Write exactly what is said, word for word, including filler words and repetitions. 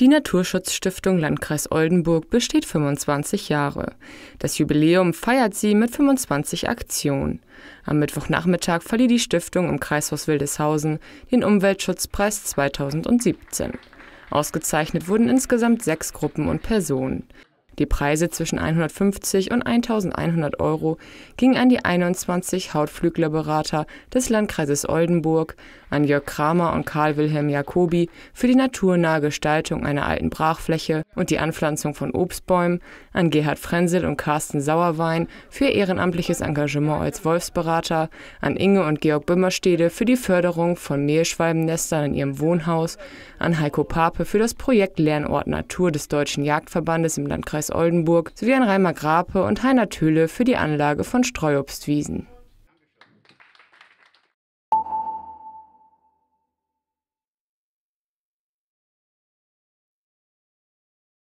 Die Naturschutzstiftung Landkreis Oldenburg besteht fünfundzwanzig Jahre. Das Jubiläum feiert sie mit fünfundzwanzig Aktionen. Am Mittwochnachmittag verlieh die Stiftung im Kreishaus Wildeshausen den Umweltschutzpreis zweitausendsiebzehn. Ausgezeichnet wurden insgesamt sechs Gruppen und Personen. Die Preise zwischen hundertfünfzig und eintausendeinhundert Euro gingen an die einundzwanzig Hautflüglerberater des Landkreises Oldenburg, an Jörg Kramer und Karl Wilhelm Jacobi für die naturnahe Gestaltung einer alten Brachfläche und die Anpflanzung von Obstbäumen, an Gerhard Frenzel und Carsten Sauerwein für ihr ehrenamtliches Engagement als Wolfsberater, an Inge und Georg Bömmerstede für die Förderung von Mehlschwalbennestern in ihrem Wohnhaus, an Heiko Pape für das Projekt Lernort Natur des Deutschen Jagdverbandes im Landkreis Oldenburg sowie an Reimer Grape und Heiner Töhle für die Anlage von Streuobstwiesen.